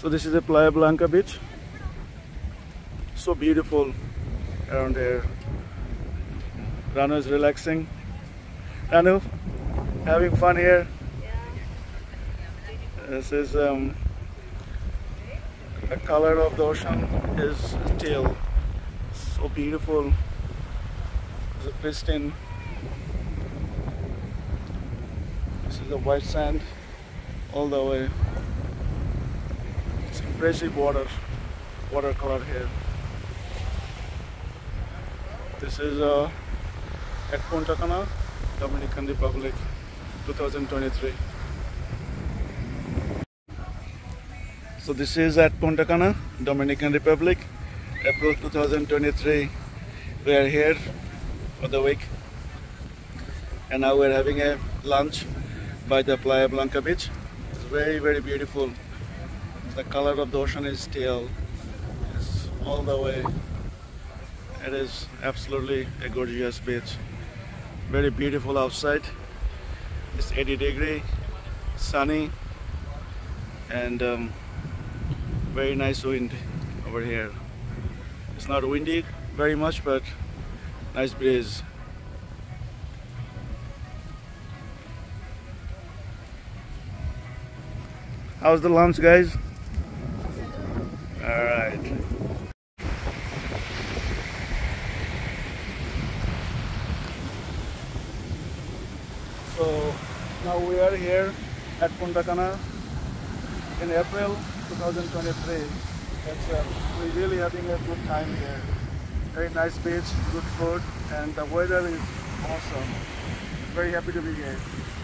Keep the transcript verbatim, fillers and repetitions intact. So this is the Playa Blanca beach. So beautiful around there. Ranu is relaxing. Ranu, having fun here. This is um, the color of the ocean is teal. So beautiful. It's pristine. This is the white sand all the way. It's impressive water, water color here. This is uh, at Punta Cana, Dominican Republic, two thousand twenty-three. So this is at Punta Cana, Dominican Republic, April two thousand twenty-three. We are here for the week, and now we're having a lunch by the Playa Blanca beach. It's very, very beautiful. The color of the ocean is teal. It's all the way. It is absolutely a gorgeous beach. Very beautiful outside. It's eighty degree, sunny, and um, very nice wind over here. It's not windy very much, but nice breeze. How's the lunch, guys? All right. So now we are here at Punta Cana in April two thousand twenty-three. That's, uh, we're really having a good time here. Very nice beach, good food, and the weather is awesome. Very happy to be here.